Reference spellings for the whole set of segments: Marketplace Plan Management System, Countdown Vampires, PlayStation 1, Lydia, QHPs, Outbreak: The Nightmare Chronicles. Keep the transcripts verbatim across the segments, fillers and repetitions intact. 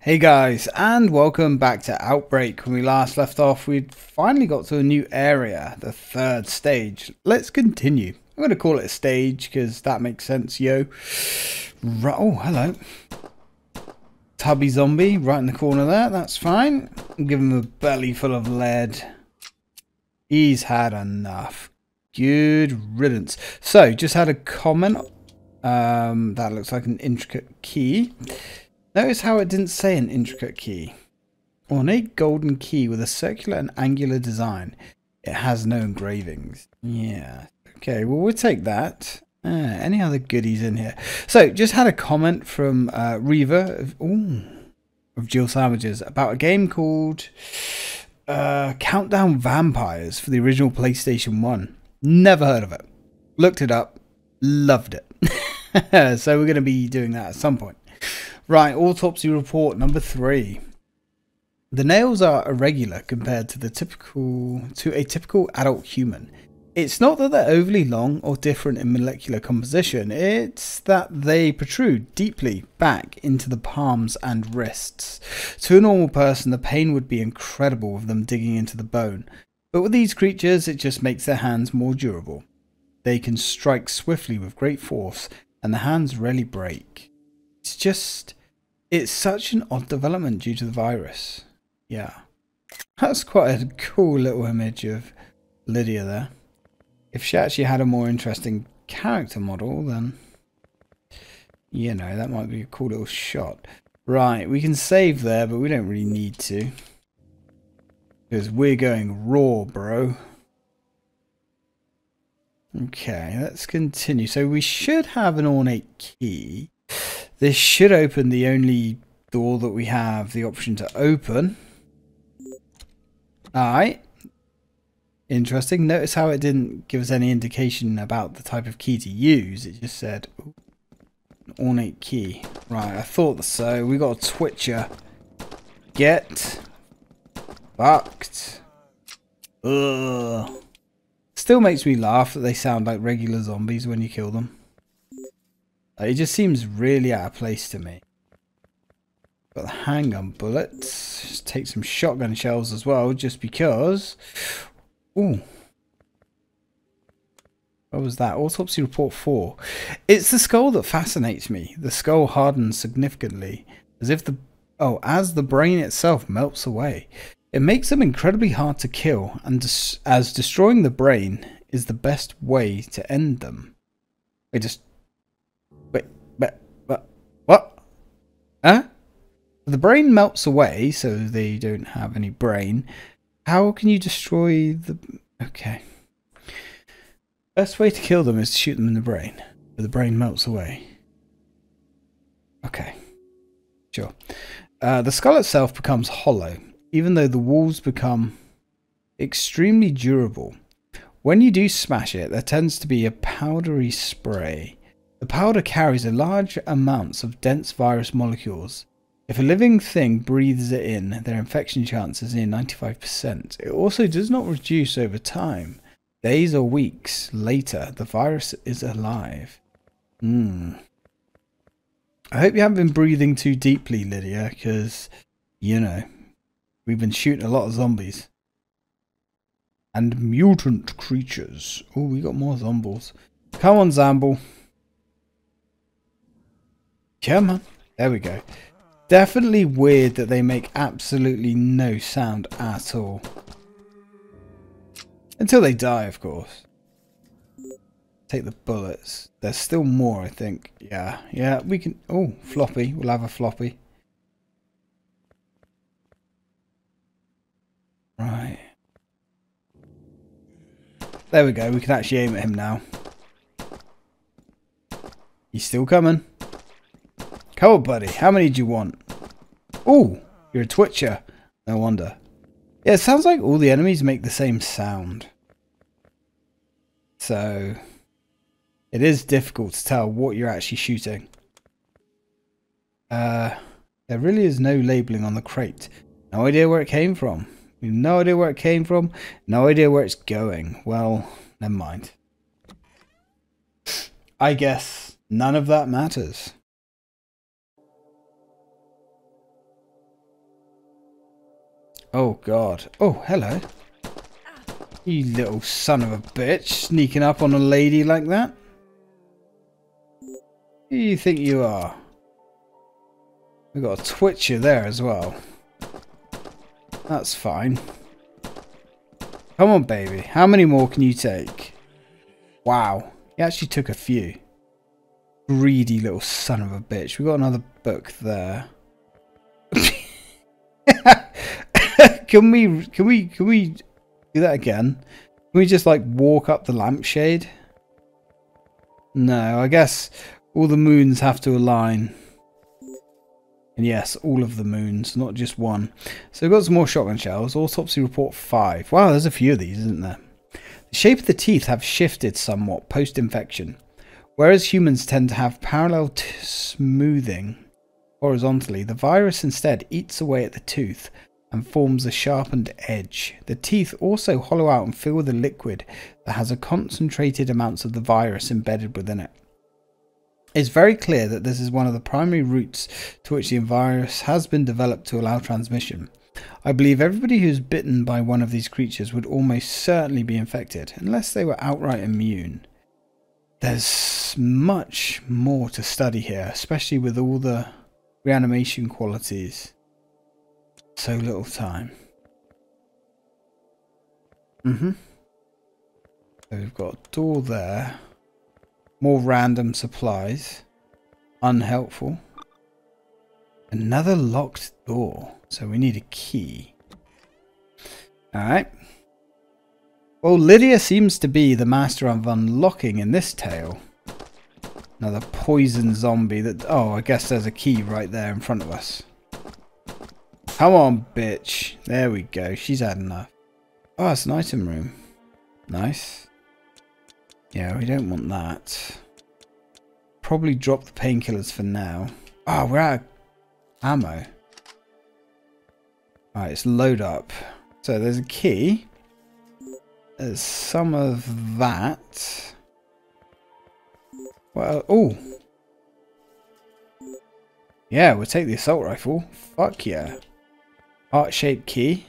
Hey guys, and welcome back to Outbreak. When we last left off, we'd finally got to a new area, the third stage. Let's continue. I'm going to call it a stage because that makes sense, yo. Right, oh, hello. Tubby zombie right in the corner there, that's fine. Give him a belly full of lead. He's had enough. Good riddance. So, just had a comment. Um, that looks like an intricate key. Notice how it didn't say an intricate key. Ornate golden key with a circular and angular design. It has no engravings. Yeah. Okay, well, we'll take that. Uh, any other goodies in here? So, just had a comment from uh, Reva of, ooh, of Jill Sandwiches about a game called uh, Countdown Vampires for the original PlayStation one. Never heard of it. Looked it up. Loved it. So, we're going to be doing that at some point. Right, autopsy report number three. The nails are irregular compared to the typical to a typical adult human. It's not that they're overly long or different in molecular composition, it's that they protrude deeply back into the palms and wrists. To a normal person, the pain would be incredible with them digging into the bone, but with these creatures, it just makes their hands more durable. They can strike swiftly with great force, and the hands rarely break. It's just... it's such an odd development due to the virus. Yeah. That's quite a cool little image of Lydia there. If she actually had a more interesting character model, then... you know, that might be a cool little shot. Right, we can save there, but we don't really need to. Because we're going raw, bro. Okay, let's continue. So we should have an ornate key. This should open the only door that we have the option to open. Alright. Interesting. Notice how it didn't give us any indication about the type of key to use. It just said ooh, an ornate key. Right, I thought so. We got a twitcher. Get fucked. Ugh. Still makes me laugh that they sound like regular zombies when you kill them. It just seems really out of place to me. Got the handgun bullets. Just take some shotgun shells as well, just because. Ooh. What was that? Autopsy report four. It's the skull that fascinates me. The skull hardens significantly, as if the oh, as the brain itself melts away. It makes them incredibly hard to kill, and des- as destroying the brain is the best way to end them. It just. What? Huh? The brain melts away, so they don't have any brain. How can you destroy the... okay. Best way to kill them is to shoot them in the brain. But the brain melts away. Okay. Sure. Uh, the skull itself becomes hollow, even though the walls become extremely durable. When you do smash it, there tends to be a powdery spray. The powder carries a large amounts of dense virus molecules. If a living thing breathes it in, their infection chance is near ninety-five percent. It also does not reduce over time. Days or weeks later, the virus is alive. Hmm. I hope you haven't been breathing too deeply, Lydia, because, you know, we've been shooting a lot of zombies. And mutant creatures. Oh, we got more zombies. Come on, Zamble. Come on. There we go. Definitely weird that they make absolutely no sound at all. Until they die, of course. Take the bullets. There's still more, I think. Yeah, yeah, we can... oh, floppy. We'll have a floppy. Right. There we go. We can actually aim at him now. He's still coming. Come on, buddy. How many do you want? Oh, you're a twitcher. No wonder. Yeah, it sounds like all the enemies make the same sound. So, it is difficult to tell what you're actually shooting. Uh, there really is no labeling on the crate. No idea where it came from. We've no idea where it came from. No idea where it's going. Well, never mind. I guess none of that matters. Oh, God. Oh, hello. You little son of a bitch, sneaking up on a lady like that. Who do you think you are? We've got a twitcher there as well. That's fine. Come on, baby. How many more can you take? Wow. He actually took a few. Greedy little son of a bitch. We've got another book there. Can we, can we, can we do that again? Can we just like walk up the lampshade? No, I guess all the moons have to align. And yes, all of the moons, not just one. So we've got some more shotgun shells. Autopsy report five. Wow, there's a few of these, isn't there? The shape of the teeth have shifted somewhat post-infection. Whereas humans tend to have parallel smoothing horizontally, the virus instead eats away at the tooth and forms a sharpened edge. The teeth also hollow out and fill with a liquid that has a concentrated amounts of the virus embedded within it. It's very clear that this is one of the primary routes to which the virus has been developed to allow transmission. I believe everybody who's bitten by one of these creatures would almost certainly be infected, unless they were outright immune. There's much more to study here, especially with all the reanimation qualities. So little time. Mm-hmm. So we've got a door there. More random supplies. Unhelpful. Another locked door. So we need a key. Alright. Well, Lydia seems to be the master of unlocking in this tale. Another poison zombie that... Oh, I guess there's a key right there in front of us. Come on, bitch. There we go. She's had enough. Oh, it's an item room. Nice. Yeah, we don't want that. Probably drop the painkillers for now. Oh, we're out of ammo. Alright, it's load up. So there's a key. There's some of that. Well, oh. Yeah, we'll take the assault rifle. Fuck yeah. Heart-shaped key.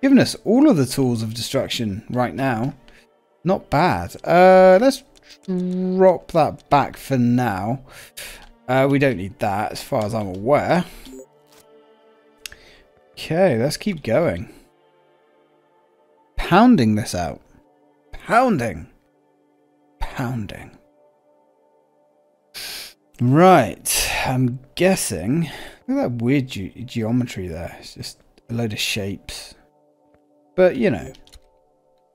Giving us all of the tools of destruction right now. Not bad. Uh, let's drop that back for now. Uh, we don't need that as far as I'm aware. Okay, let's keep going. Pounding this out. Pounding. Pounding. Right. I'm guessing. Look at that weird ge geometry there. It's just a load of shapes. But, you know,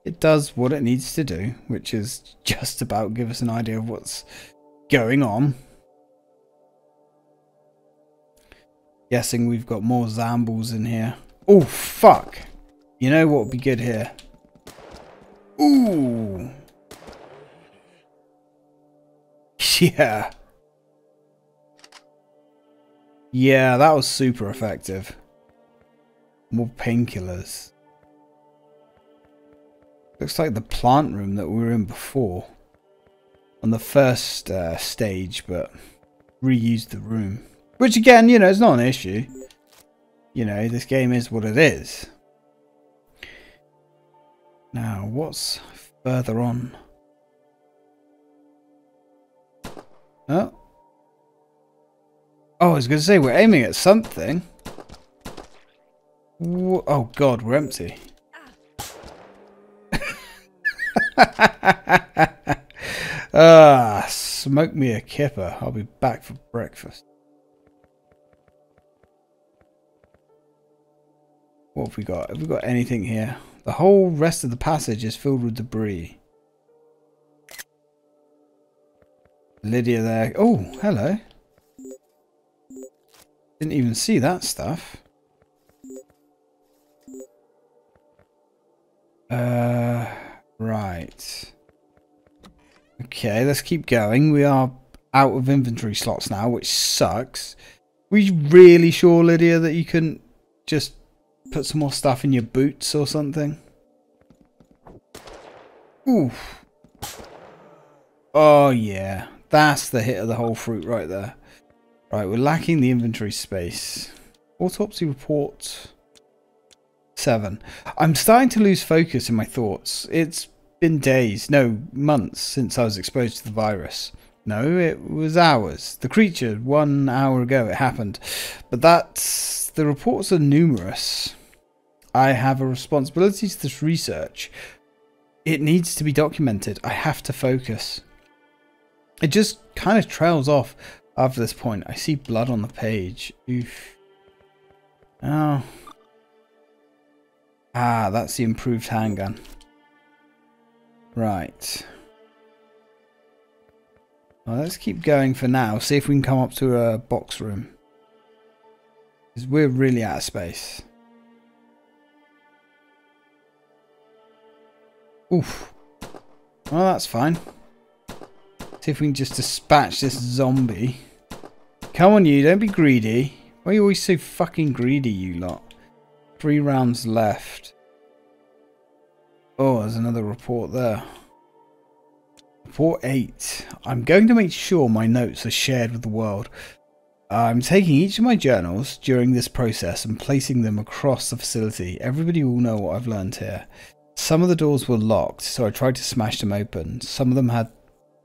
it does what it needs to do, which is just about give us an idea of what's going on. Guessing we've got more zambles in here. Oh, fuck. You know what would be good here? Ooh. Yeah. Yeah, that was super effective. More painkillers. Looks like the plant room that we were in before. On the first uh, stage, but reused the room. Which again, you know, it's not an issue. You know, this game is what it is. Now, what's further on? Oh. Oh, I was going to say, we're aiming at something. Whoa. Oh, God, we're empty. Ah, smoke me a kipper. I'll be back for breakfast. What have we got? Have we got anything here? The whole rest of the passage is filled with debris. Lydia there. Oh, hello. Didn't even see that stuff. Uh, right. Okay, let's keep going. We are out of inventory slots now, which sucks. Were you really sure, Lydia, that you couldn't just put some more stuff in your boots or something? Oof. Oh, yeah. That's the hit of the whole fruit right there. Right, we're lacking the inventory space. Autopsy report seven. I'm starting to lose focus in my thoughts. It's been days, no, months since I was exposed to the virus. No, it was hours. The creature, one hour ago it happened. But that's... the reports are numerous. I have a responsibility to this research. It needs to be documented. I have to focus. It just kind of trails off after this point. I see blood on the page. Oof. Oh. Ah, that's the improved handgun. Right. Well, let's keep going for now. See if we can come up to a box room. Because we're really out of space. Oof. Well, that's fine. See if we can just dispatch this zombie. Come on, you. Don't be greedy. Why are you always so fucking greedy, you lot? Three rounds left. Oh, there's another report there. Report eight. I'm going to make sure my notes are shared with the world. I'm taking each of my journals during this process and placing them across the facility. Everybody will know what I've learned here. Some of the doors were locked, so I tried to smash them open. Some of them had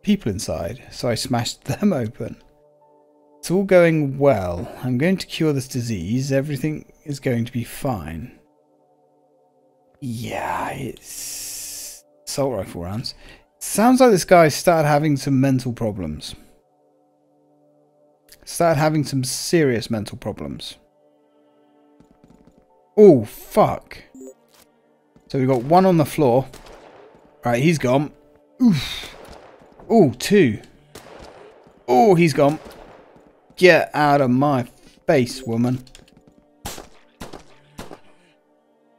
people inside, so I smashed them open. It's all going well. I'm going to cure this disease. Everything is going to be fine. Yeah, it's... assault rifle rounds. Sounds like this guy started having some mental problems. Started having some serious mental problems. Oh, fuck. So we've got one on the floor. Right, he's gone. Oof. Oh, two. Oh, he's gone. Get out of my face, woman.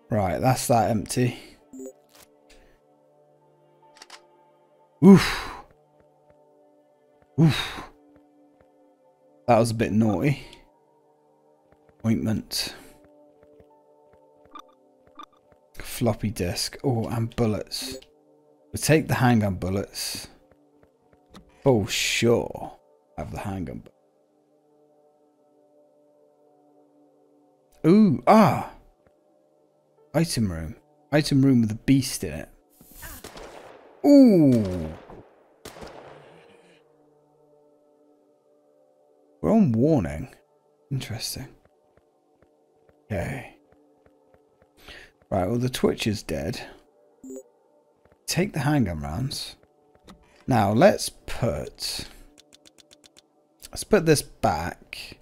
Right, that's that empty. Oof. Oof. That was a bit naughty. Ointment. Floppy disk. Oh, and bullets. We'll take the handgun bullets. Oh, sure. Have the handgun bullets. Ooh, ah! Item room. Item room with a beast in it. Ooh! We're on warning. Interesting. Okay. Right, well the Twitch is dead. Take the handgun rounds. Now, let's put... Let's put this back.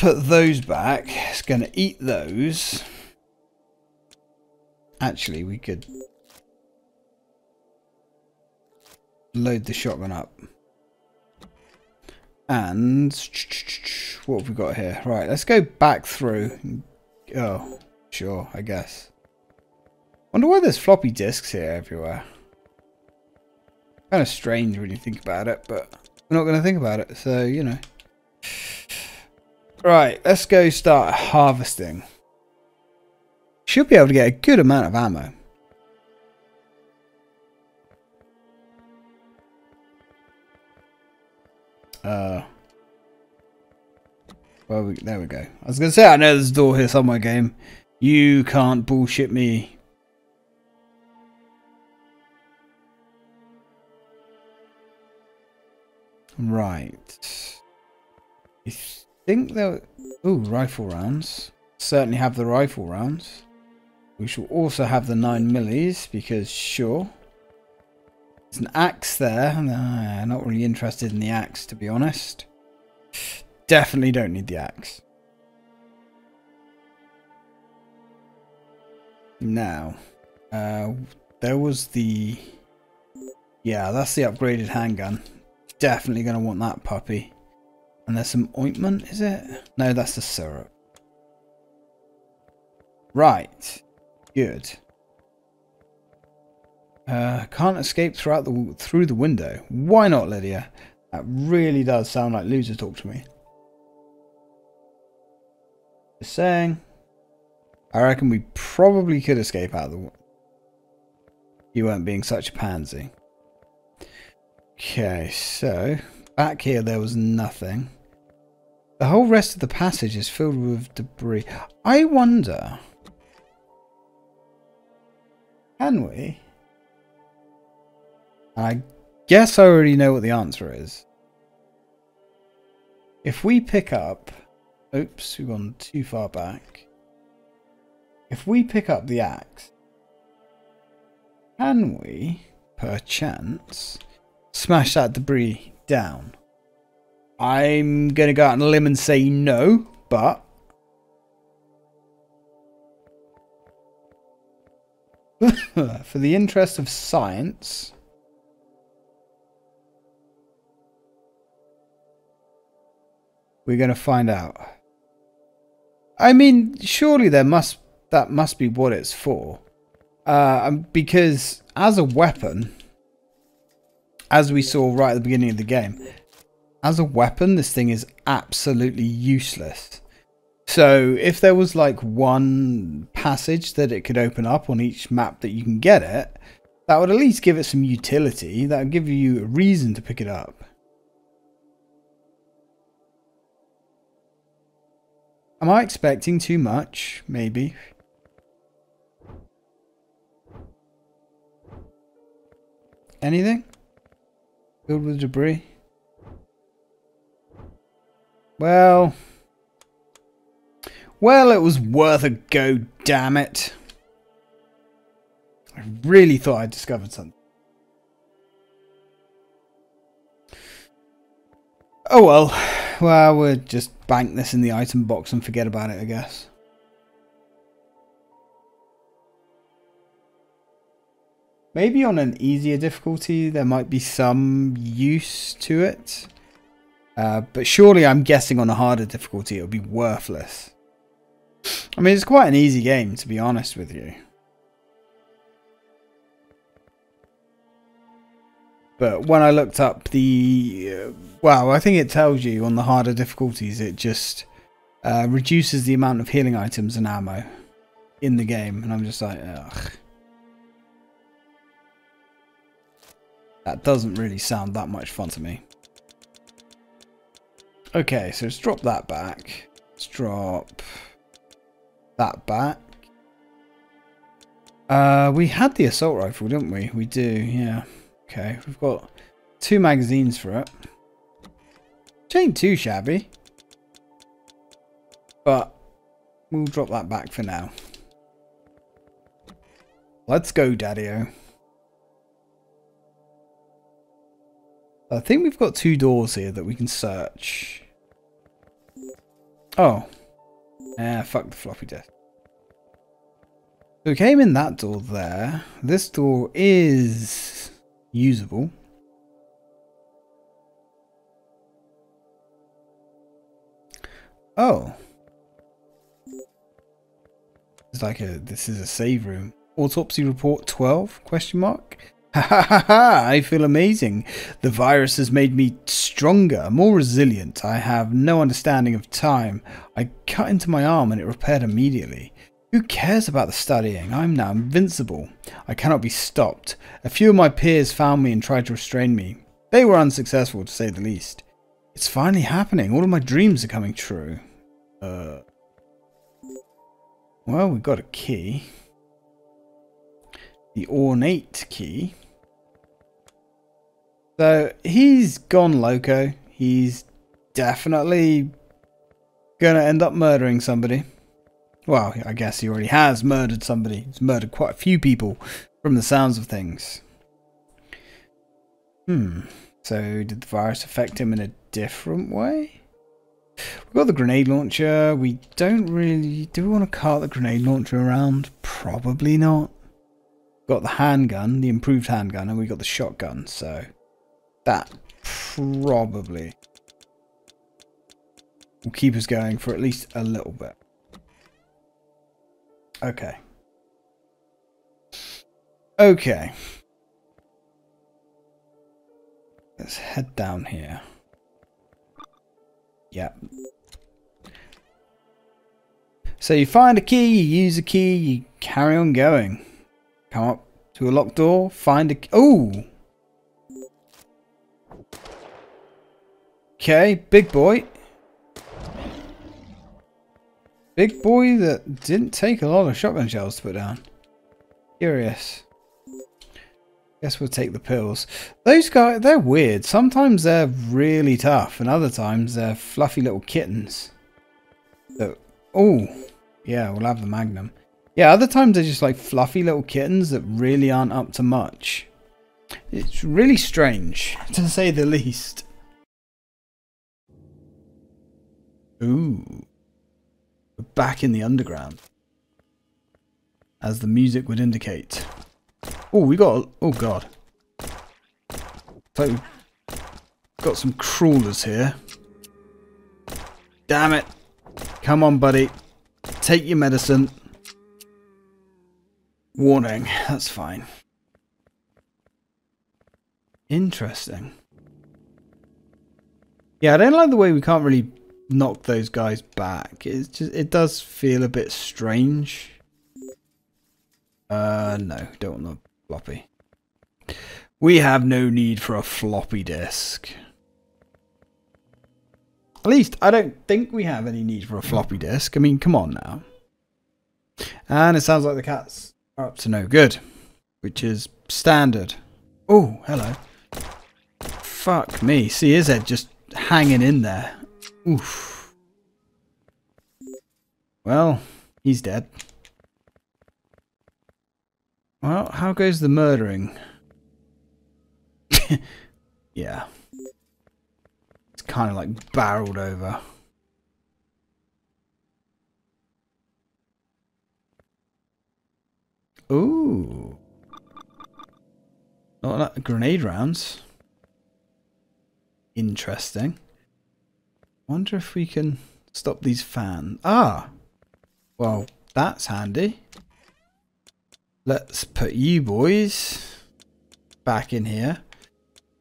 Put those back. It's going to eat those. Actually, we could load the shotgun up. And what have we got here? Right, let's go back through. Oh, sure, I guess. Wonder why there's floppy disks here everywhere. Kind of strange when you think about it, but we're not going to think about it, so you know. Right, let's go start harvesting. Should be able to get a good amount of ammo. Uh, well, we, there we go. I was going to say, I know there's a door here somewhere, game. You can't bullshit me. Right. It's I think there. Ooh, rifle rounds. Certainly have the rifle rounds. We shall also have the nine millis because sure. There's an axe there. Nah, not really interested in the axe to be honest. Definitely don't need the axe. Now, uh, there was the. Yeah, that's the upgraded handgun. Definitely going to want that puppy. And there's some ointment, is it? No, that's the syrup. Right. Good. Uh, can't escape throughout the, through the window. Why not, Lydia? That really does sound like loser talk to me. Just saying. I reckon we probably could escape out of the window. You weren't being such a pansy. Okay, so... Back here there was nothing. The whole rest of the passage is filled with debris. I wonder... Can we? I guess I already know what the answer is. If we pick up... Oops, we've gone too far back. If we pick up the axe, can we, perchance, smash that debris down? I'm going to go out on a limb and say no, but... For the interest of science... We're going to find out. I mean, surely there must... That must be what it's for. Uh, because as a weapon... As we saw right at the beginning of the game... As a weapon, this thing is absolutely useless. So if there was like one passage that it could open up on each map that you can get it, that would at least give it some utility. That would give you a reason to pick it up. Am I expecting too much? Maybe. Anything? Filled with debris? Well, well, it was worth a go, damn it. I really thought I'd discovered something. Oh well, well, we'll just bank this in the item box and forget about it, I guess. Maybe on an easier difficulty, there might be some use to it. Uh, but surely I'm guessing on a harder difficulty it'll be worthless. I mean, it's quite an easy game, to be honest with you. But when I looked up the... Uh, well, I think it tells you on the harder difficulties it just uh, reduces the amount of healing items and ammo in the game. And I'm just like, ugh. That doesn't really sound that much fun to me. Okay, so let's drop that back. Let's drop that back. Uh, we had the assault rifle, didn't we? We do, yeah. Okay, we've got two magazines for it. Which ain't too shabby. But we'll drop that back for now. Let's go, Daddy-o. I think we've got two doors here that we can search. Oh. Eh, fuck the floppy disk. So we came in that door there. This door is usable. Oh. It's like a, this is a save room. Autopsy report twelve? Question mark? Ha ha ha ha, I feel amazing. The virus has made me stronger, more resilient. I have no understanding of time. I cut into my arm and it repaired immediately. Who cares about the studying? I'm now invincible. I cannot be stopped. A few of my peers found me and tried to restrain me. They were unsuccessful, to say the least. It's finally happening. All of my dreams are coming true. Uh. Well, we've got a key. The ornate key. So he's gone loco. He's definitely going to end up murdering somebody. Well, I guess he already has murdered somebody. He's murdered quite a few people from the sounds of things. Hmm. So did the virus affect him in a different way? We've got the grenade launcher. We don't really... Do we want to cart the grenade launcher around? Probably not. Got the handgun, the improved handgun, and we got the shotgun, so that probably will keep us going for at least a little bit. Okay. Okay. Let's head down here. Yep. So you find a key, you use a key, you carry on going. Come up to a locked door, find a... Oh! Okay, big boy. Big boy that didn't take a lot of shotgun shells to put down. Curious. Guess we'll take the pills. Those guys, they're weird. Sometimes they're really tough, and other times they're fluffy little kittens. So, oh, yeah, we'll have the Magnum. Yeah, other times they're just like fluffy little kittens that really aren't up to much. It's really strange, to say the least. Ooh. We're back in the underground. As the music would indicate. Oh, we got... Oh, God. So, we've got some crawlers here. Damn it. Come on, buddy. Take your medicine. Warning. That's fine. Interesting. Yeah, I don't like the way we can't really knock those guys back. It's just, it does feel a bit strange. Uh, no, don't want the floppy. We have no need for a floppy disk. At least, I don't think we have any need for a floppy disk. I mean, come on now. And it sounds like the cats are up to no good, which is standard. Oh, hello. Fuck me. See his head just hanging in there. Oof. Well, he's dead. Well, how goes the murdering? Yeah. It's kind of like barreled over. Ooh. Not like grenade rounds. Interesting. Wonder if we can stop these fans. Ah! Well, that's handy. Let's put you boys back in here.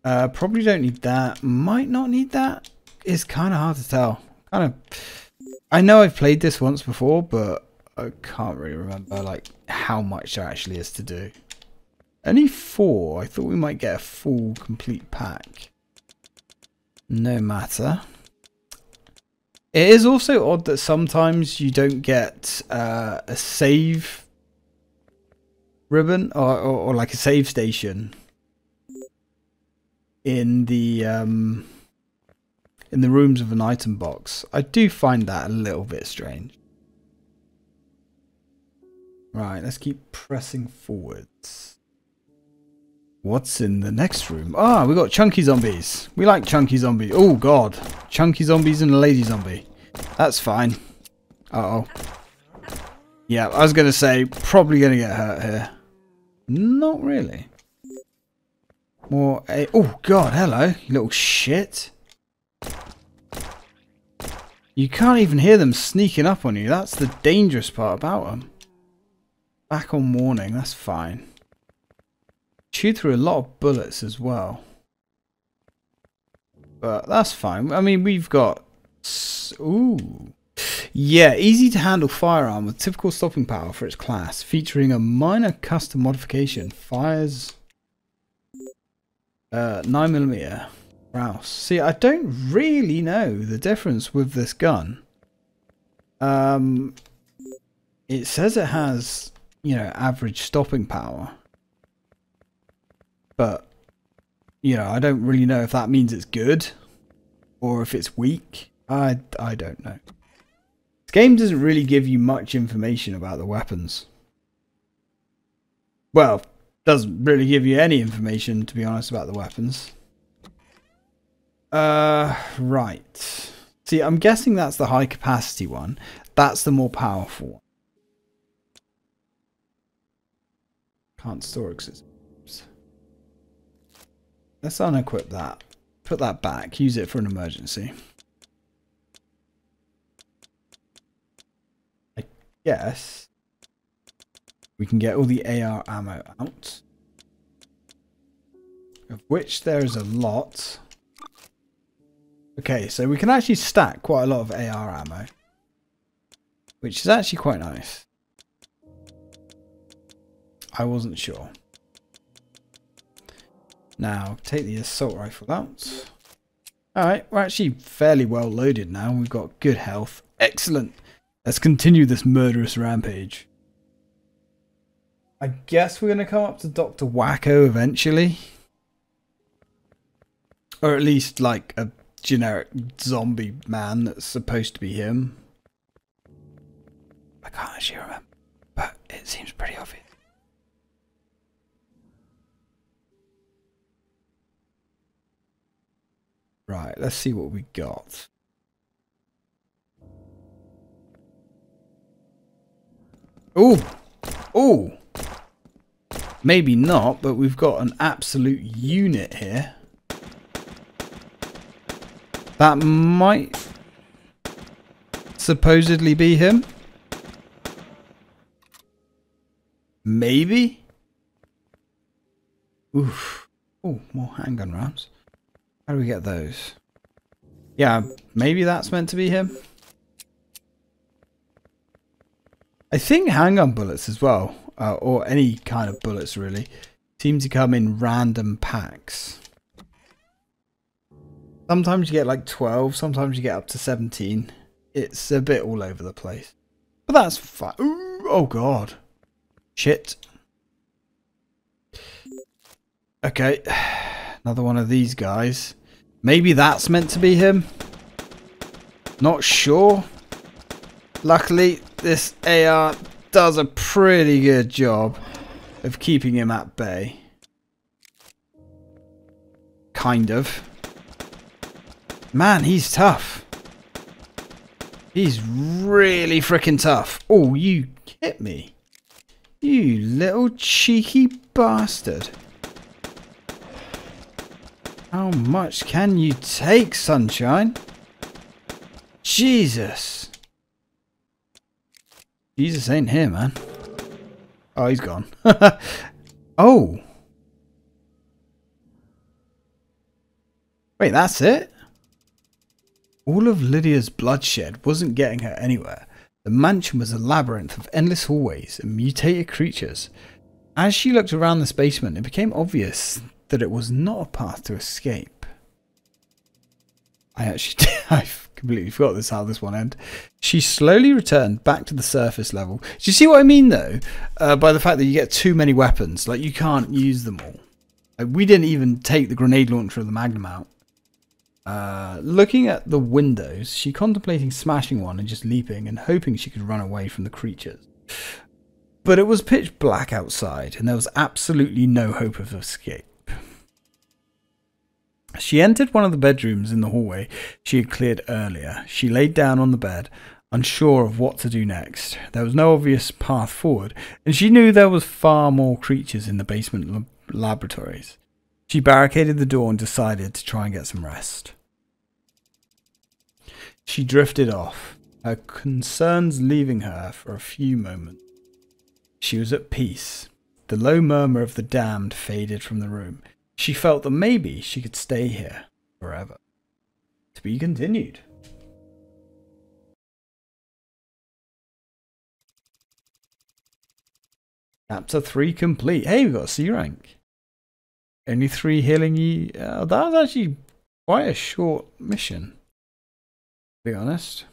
Uh, probably don't need that. Might not need that. It's kind of hard to tell. Kind of. I know I've played this once before, but I can't really remember like how much there actually is to do. Only four. I thought we might get a full complete pack. No matter. It is also odd that sometimes you don't get uh, a save ribbon or, or, or like a save station in the um, in the rooms of an item box. I do find that a little bit strange. Right, let's keep pressing forwards. What's in the next room? Ah, we got chunky zombies. We like chunky zombies. Oh, God. Chunky zombies and a lady zombie. That's fine. Uh-oh. Yeah, I was going to say, probably going to get hurt here. Not really. More a... Oh, God, hello, you little shit. You can't even hear them sneaking up on you. That's the dangerous part about them. Back on warning. That's fine. Chewed through a lot of bullets as well, but that's fine. I mean, we've got ooh, yeah, easy to handle firearm with typical stopping power for its class, featuring a minor custom modification. Fires uh, nine millimeter Rouse. See, I don't really know the difference with this gun. Um, it says it has, you know, average stopping power. But, you know, I don't really know if that means it's good or if it's weak. I, I don't know. This game doesn't really give you much information about the weapons. Well, doesn't really give you any information, to be honest, about the weapons. Uh, right. See, I'm guessing that's the high capacity one. That's the more powerful one. Can't store it because it's... Let's unequip that. Put that back. Use it for an emergency. I guess we can get all the A R ammo out. Of which there is a lot. Okay, so we can actually stack quite a lot of A R ammo. Which is actually quite nice. I wasn't sure. Now, take the assault rifle out. Alright, we're actually fairly well loaded now. We've got good health. Excellent. Let's continue this murderous rampage. I guess we're going to come up to Doctor Wacko eventually. Or at least like a generic zombie man that's supposed to be him. I can't actually remember, but it seems pretty obvious. Right, let's see what we got. Ooh! Ooh! Maybe not, but we've got an absolute unit here. That might supposedly be him. Maybe? Oof. Ooh, more handgun rounds. How do we get those? Yeah, maybe that's meant to be him. I think handgun bullets as well, uh, or any kind of bullets really, seem to come in random packs. Sometimes you get like twelve, sometimes you get up to seventeen. It's a bit all over the place. But that's fine. Oh god. Shit. Okay. Another one of these guys. Maybe that's meant to be him. Not sure. Luckily, this A R does a pretty good job of keeping him at bay. Kind of. Man, he's tough. He's really freaking tough. Oh, you hit me. You little cheeky bastard. How much can you take, sunshine? Jesus. Jesus ain't here, man. Oh, he's gone. Oh. Wait, that's it? All of Lydia's bloodshed wasn't getting her anywhere. The mansion was a labyrinth of endless hallways and mutated creatures. As she looked around this basement, it became obvious that it was not a path to escape. I actually I completely forgot this how this one ended. She slowly returned back to the surface level. Do you see what I mean though? Uh, by the fact that you get too many weapons. Like you can't use them all. Like, we didn't even take the grenade launcher or the magnum out. Uh, looking at the windows, she contemplating smashing one and just leaping and hoping she could run away from the creatures. But it was pitch black outside and there was absolutely no hope of escape. She entered one of the bedrooms in the hallway she had cleared earlier. She laid down on the bed, unsure of what to do next. There was no obvious path forward, and she knew there was far more creatures in the basement lab laboratories. She barricaded the door and decided to try and get some rest. She drifted off, her concerns leaving her for a few moments. She was at peace. The low murmur of the damned faded from the room. She felt that maybe she could stay here forever. To be continued. Chapter three complete. Hey, we got a C rank. Only three healing ye. Uh, that was actually quite a short mission. To be honest.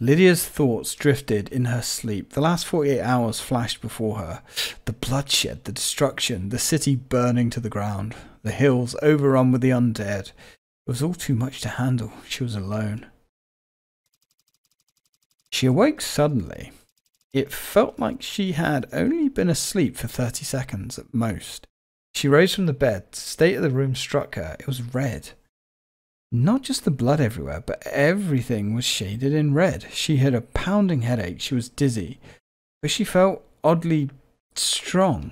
Lydia's thoughts drifted in her sleep. The last forty-eight hours flashed before her. The bloodshed, the destruction, the city burning to the ground, the hills overrun with the undead. It was all too much to handle. She was alone. She awoke suddenly. It felt like she had only been asleep for thirty seconds at most. She rose from the bed. The state of the room struck her. It was red. Not just the blood everywhere, but everything was shaded in red. She had a pounding headache. She was dizzy, but she felt oddly strong.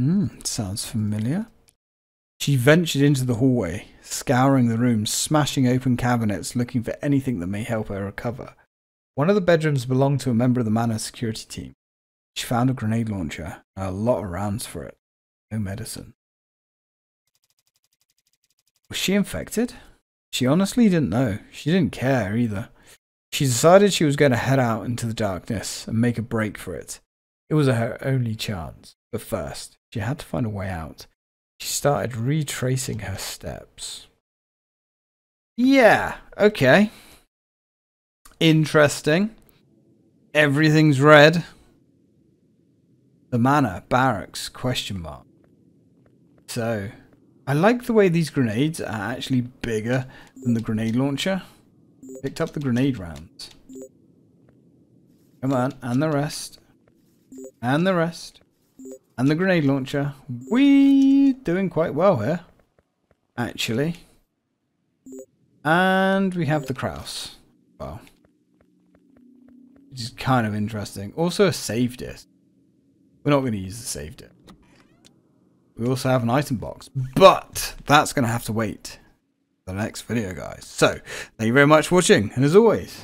Mm, sounds familiar. She ventured into the hallway, scouring the room, smashing open cabinets, looking for anything that may help her recover. One of the bedrooms belonged to a member of the manor's security team. She found a grenade launcher and a lot of rounds for it. No medicine. Was she infected? She honestly didn't know. She didn't care either. She decided she was going to head out into the darkness and make a break for it. It was her only chance. But first, she had to find a way out. She started retracing her steps. Yeah, okay. Interesting. Everything's red. The manor, barracks, question mark. So, I like the way these grenades are actually bigger than the grenade launcher. Picked up the grenade rounds. Come on, and the rest. And the rest. And the grenade launcher. We're doing quite well here, actually. And we have the Kraus. Wow. Which is kind of interesting. Also a save disc. We're not going to use the save disc. We also have an item box. But that's going to have to wait for the next video, guys. So, thank you very much for watching. And as always...